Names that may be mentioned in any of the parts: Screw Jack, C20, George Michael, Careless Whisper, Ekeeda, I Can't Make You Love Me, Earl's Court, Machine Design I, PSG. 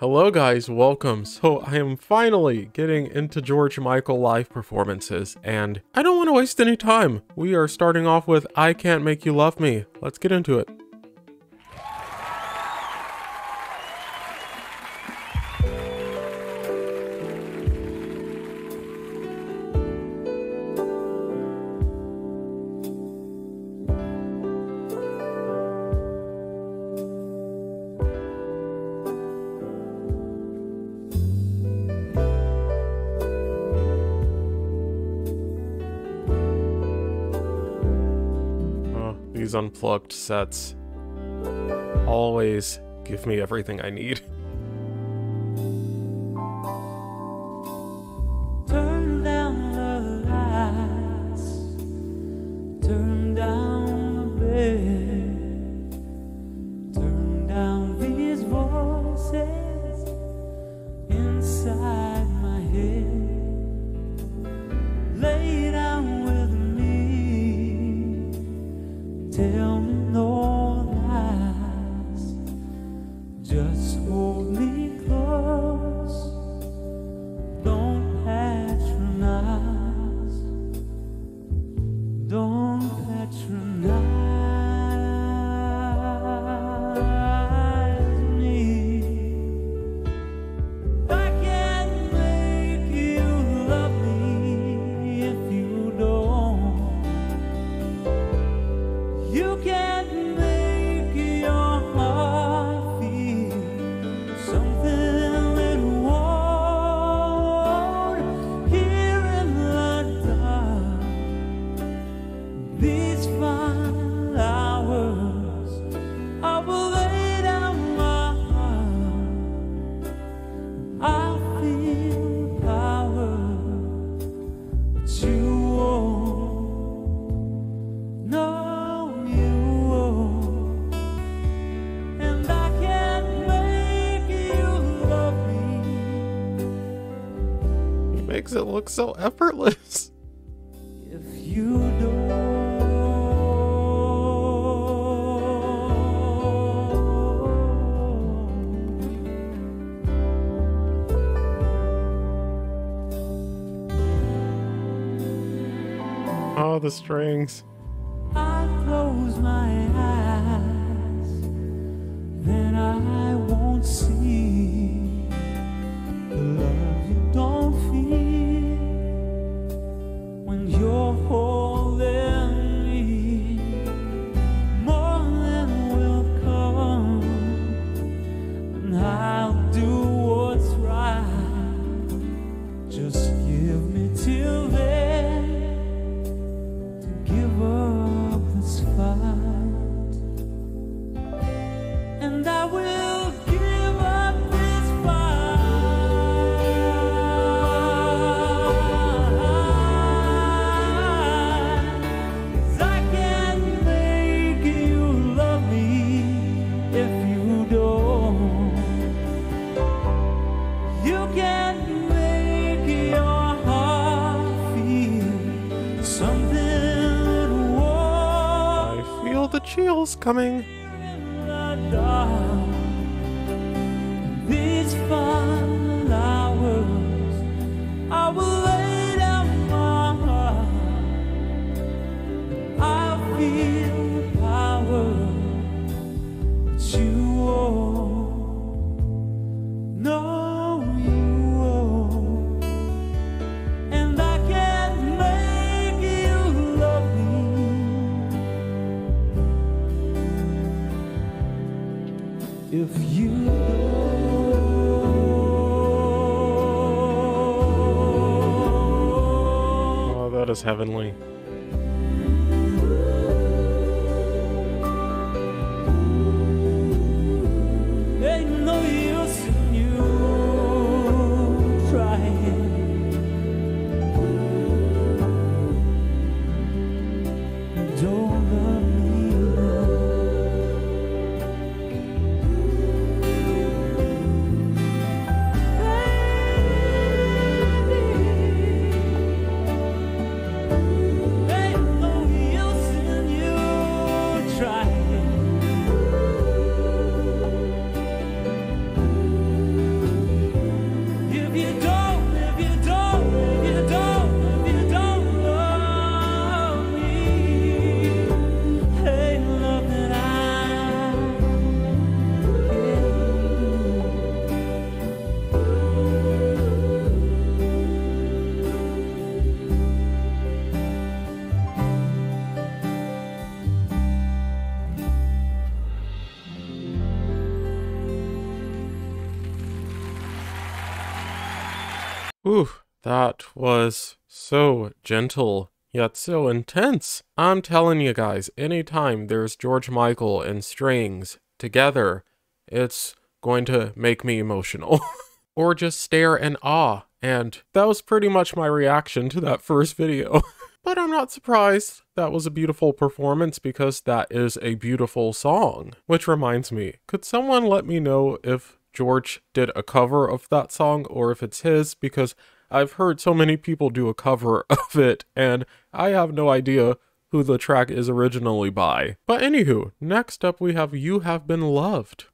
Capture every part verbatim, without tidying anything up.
Hello guys, welcome. So I am finally getting into George Michael live performances, and I don't want to waste any time. We are starting off with I Can't Make You Love Me. Let's get into it. These unplugged sets always give me everything I need. Turn down the lights, turn down the bed, turn down these voices inside my head. Lay down with me, tell me no lies, just hold me close, don't patronize, don't patronize me. I can't make you love me if you don't. You can't make your heart feel something it won't. Here in the dark, these fine hours, I will lay down my heart. I feel power, but you won't. No, you won't. And I can't make you love me. He makes it look so effortless. If you don't. Oh, the strings. I close my eyes, then I won't see the love you don't feel when you're holding me. More than will come, and I'll do what's right. Just give me till then. And I will give up this fight, 'cause I can't make you love me if you don't. You can't make your heart feel something it won't. I feel the chills coming. These final hours, I will lay down my heart. I feel the power, but you won't. No, you won't. And I can't make you love me if you don't. That is heavenly. Ain't no use in you trying. Don't love me. Whew, that was so gentle, yet so intense. I'm telling you guys, anytime there's George Michael and strings together, it's going to make me emotional. Or just stare in awe, and that was pretty much my reaction to that first video. But I'm not surprised that was a beautiful performance, because that is a beautiful song. Which reminds me, could someone let me know if George did a cover of that song or if it's his? Because I've heard so many people do a cover of it, and I have no idea who the track is originally by. But anywho, next up we have You Have Been Loved.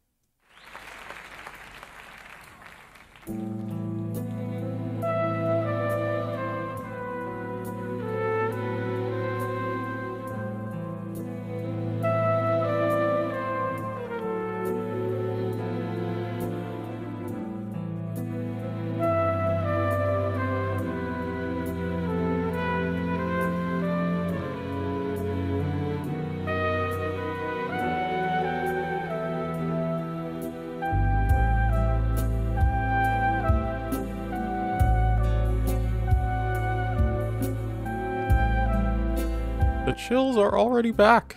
The chills are already back.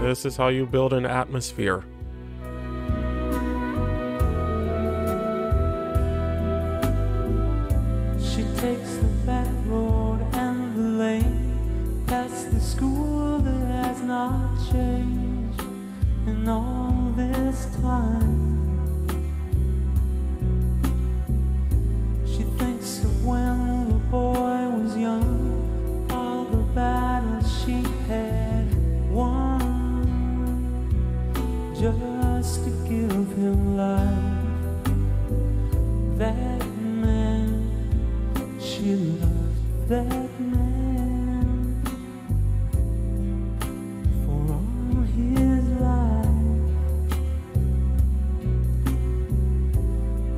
This is how you build an atmosphere. She takes the back road and the lane, that's the school that has not changed in all this time. She thinks of when the boy was young, all the battles she had won, just to give him life. That man she loved, that man for all his life.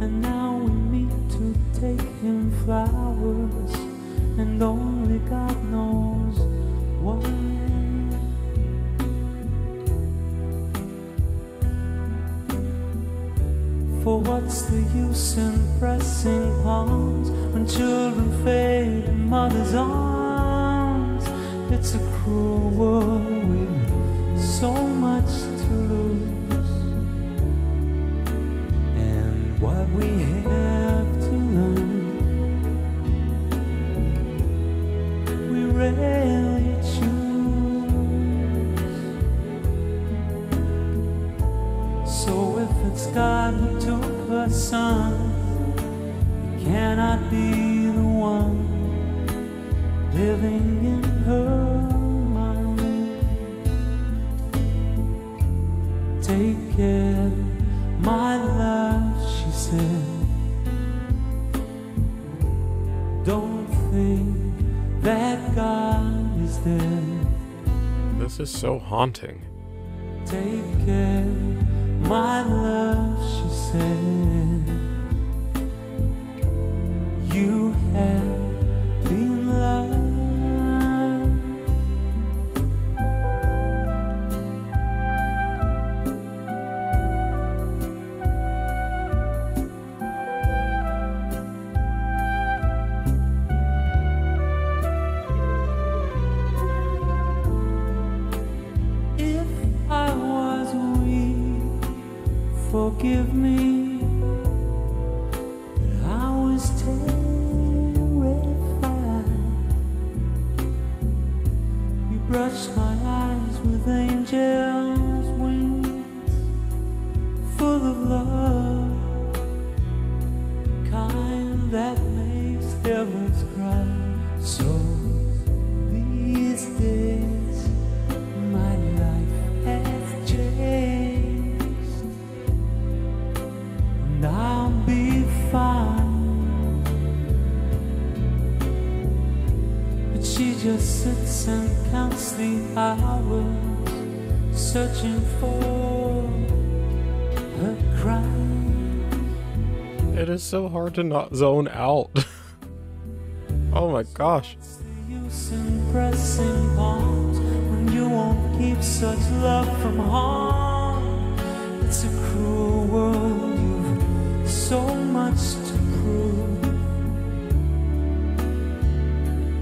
And now we meet to take him flowers, and only God knows why. For what's the use in pressing palms when children fade in mother's arms? It's a cruel world with so much to lose. What we have to learn, we rarely choose. So if it's God who took her son, he cannot be the one living in her mind. Take care, my love, don't think that God is there. This is so haunting. Take care, my love, she said. You have been loved. Forgive me, but I was terrified. You brushed my eyes with angels' wings, full of love, the kind that makes devils cry. So these days, my life has changed. I'll be fine. But she just sits and counts the hours, searching for her crime. It is so hard to not zone out. Oh my gosh. It's the use in pressing palms when you won't keep such love from harm. It's a cruel world, you've so much to prove,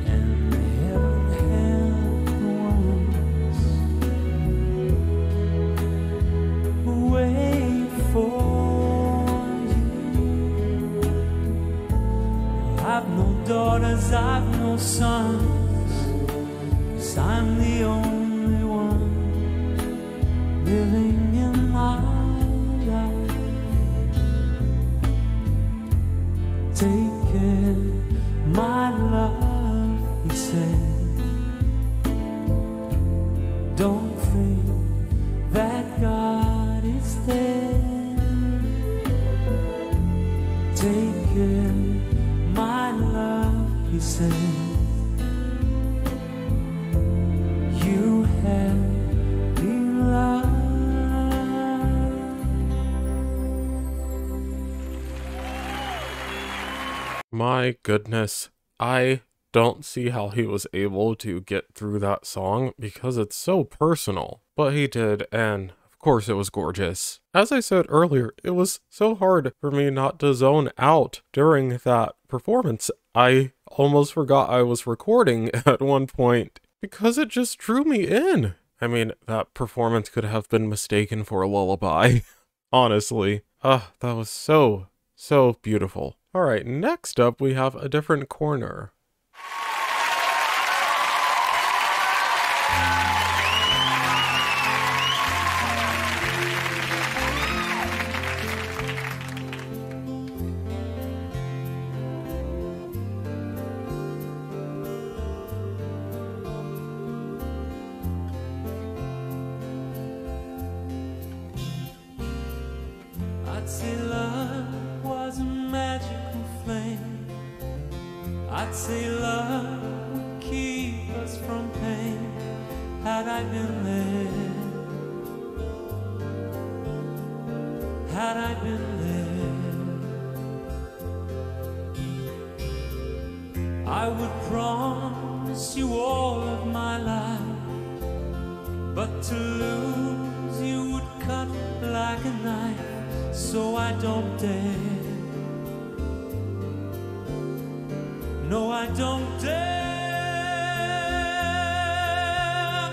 and heaven help the ones who wait for you. I've no daughters, I've no sons, I'm the only one living in my life. Take it, my love, he said. Don't think that God is there. Take it, my love, he said. My goodness, I don't see how he was able to get through that song because it's so personal, but he did, and of course it was gorgeous. As I said earlier, it was so hard for me not to zone out during that performance. I almost forgot I was recording at one point because it just drew me in. I mean, that performance could have been mistaken for a lullaby, honestly. Ah, that was so, so beautiful. Alright, next up we have A Different Corner. I'd say love was a magic. I'd say love would keep us from pain had I been there, had I been there. I would promise you all of my life, but to lose you would cut like a knife, so I don't dare. No, I don't dare,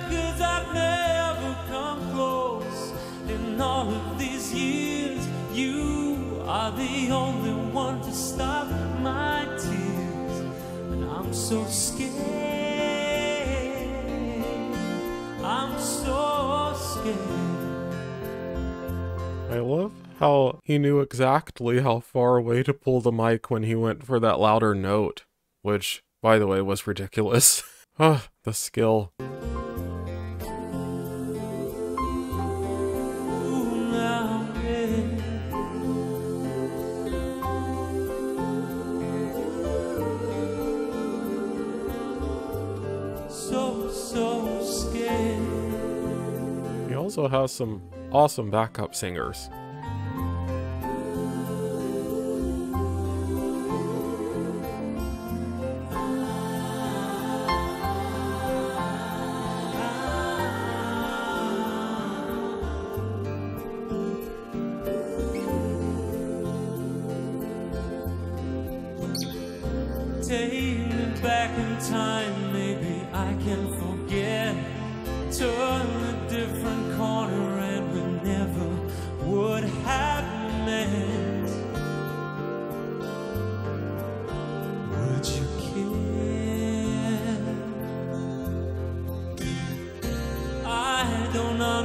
'cause I've never come close in all of these years. You are the only one to stop my tears, and I'm so scared, I'm so scared. I love how he knew exactly how far away to pull the mic when he went for that louder note, which, by the way, was ridiculous. Ah, the skill. So, so scared. He also has some awesome backup singers.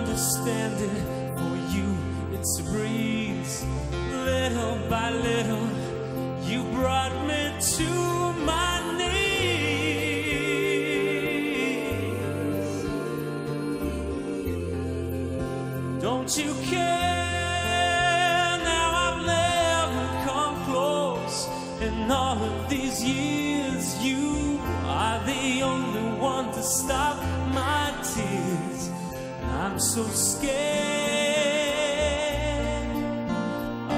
Understand it, for you it's a breeze. Little by little you brought me to my knees. Don't you care? Now I've never come close in all of these years. You are the only one to stop my tears. I'm so scared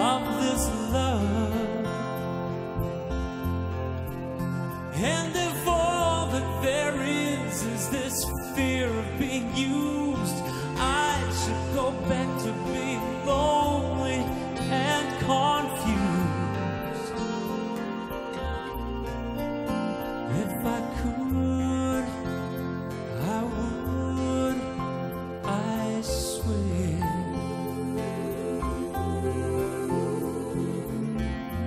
of this love, and if all that there is is this fear of being used. I should go back to being lonely and confused. If I could, I would, I swear.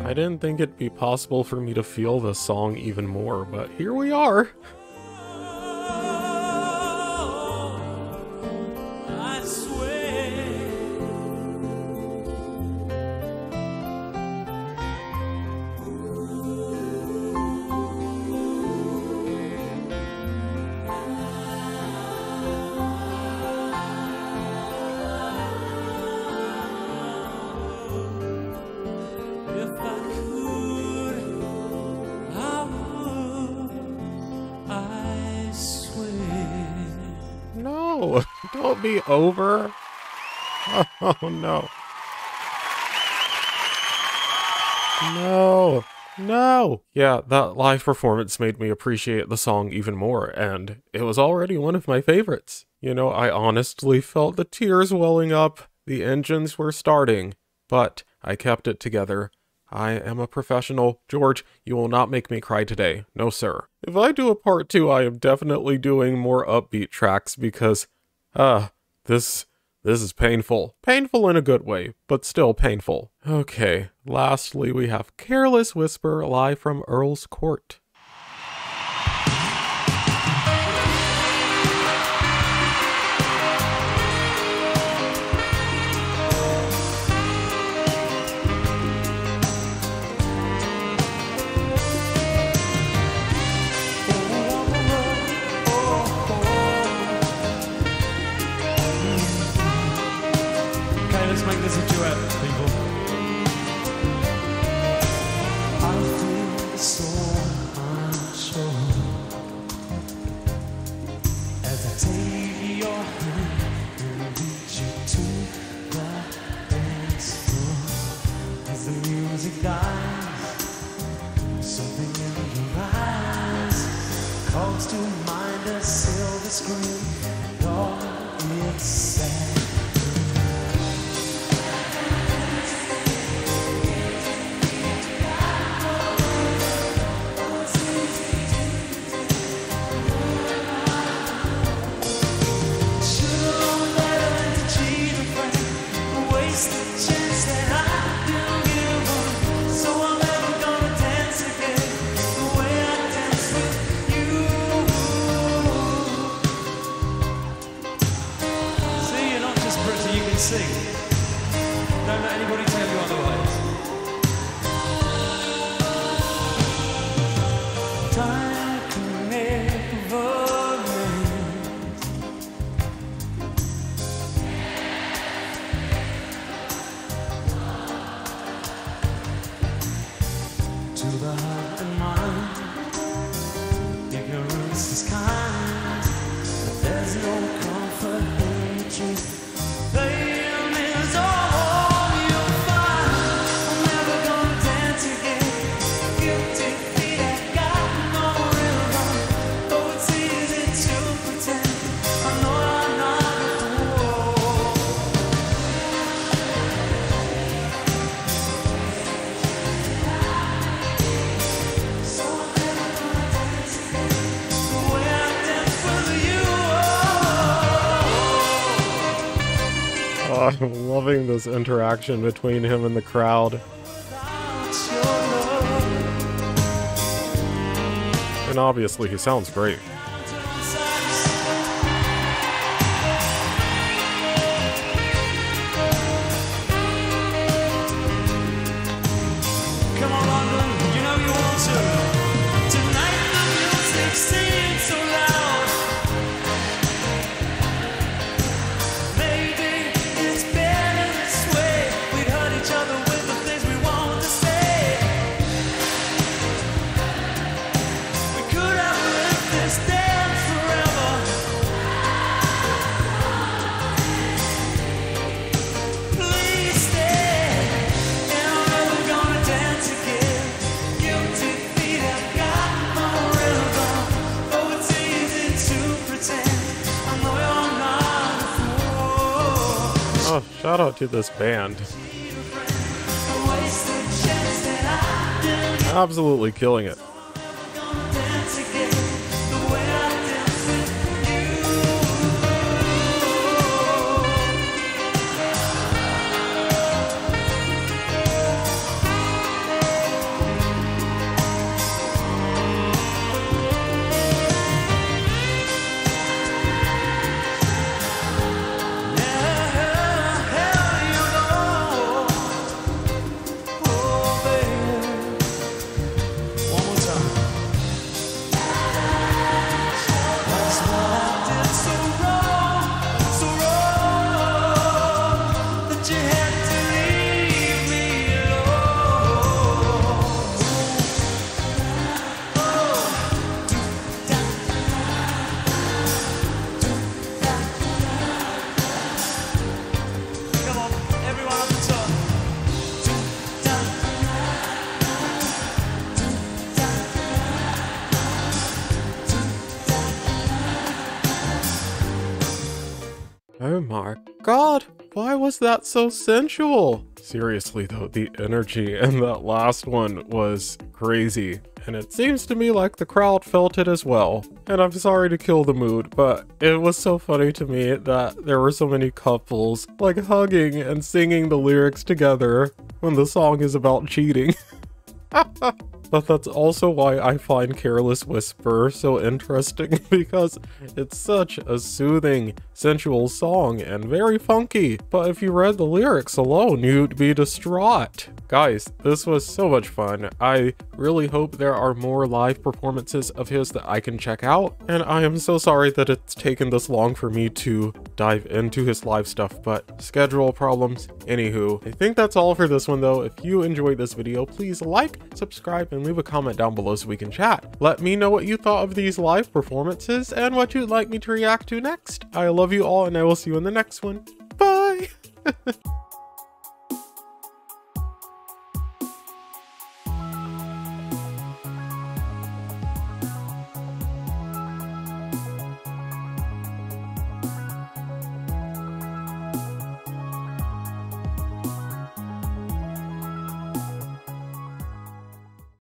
I didn't think it'd be possible for me to feel this song even more, but here we are. Don't be over. Oh no. No. No. Yeah, that live performance made me appreciate the song even more, and it was already one of my favorites. You know, I honestly felt the tears welling up, the engines were starting, but I kept it together. I am a professional. George, you will not make me cry today. No, sir. If I do a part two, I am definitely doing more upbeat tracks because, ah, uh, this, this is painful. Painful in a good way, but still painful. Okay, lastly, we have Careless Whisper live from Earl's Court. To mind a silver screen, and all it's sad. I'm loving this interaction between him and the crowd. And obviously, he sounds great. Ten. Shout out to this band. Absolutely killing it. Oh my god, why was that so sensual? Seriously though, the energy in that last one was crazy, and it seems to me like the crowd felt it as well. And I'm sorry to kill the mood, but it was so funny to me that there were so many couples like hugging and singing the lyrics together when the song is about cheating. But that's also why I find Careless Whisper so interesting, because it's such a soothing, sensual song and very funky. But if you read the lyrics alone, you'd be distraught. Guys, this was so much fun. I really hope there are more live performances of his that I can check out. And I am so sorry that it's taken this long for me to dive into his live stuff, but schedule problems. Anywho, I think that's all for this one though. If you enjoyed this video, please like, subscribe, and and leave a comment down below so we can chat. Let me know what you thought of these live performances and what you'd like me to react to next. I love you all, and I will see you in the next one. Bye!